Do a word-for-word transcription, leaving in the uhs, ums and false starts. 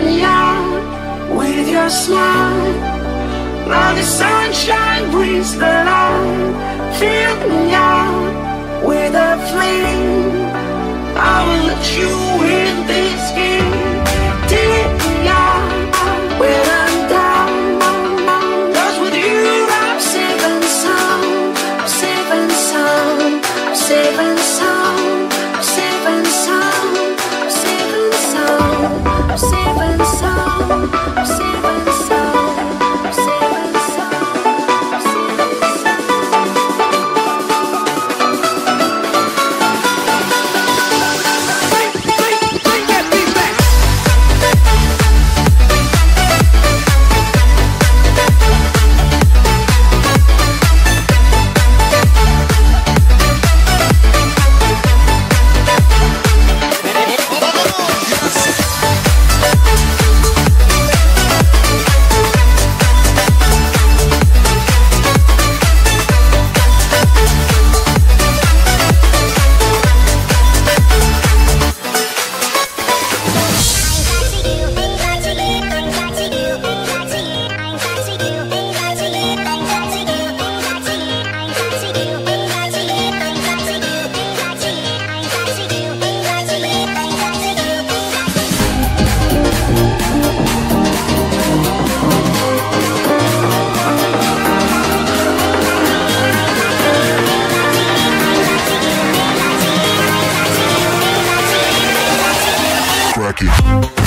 me out with your smile. Now the sunshine brings the light. Fill me out with a flame. I will let you in this game. Thank you.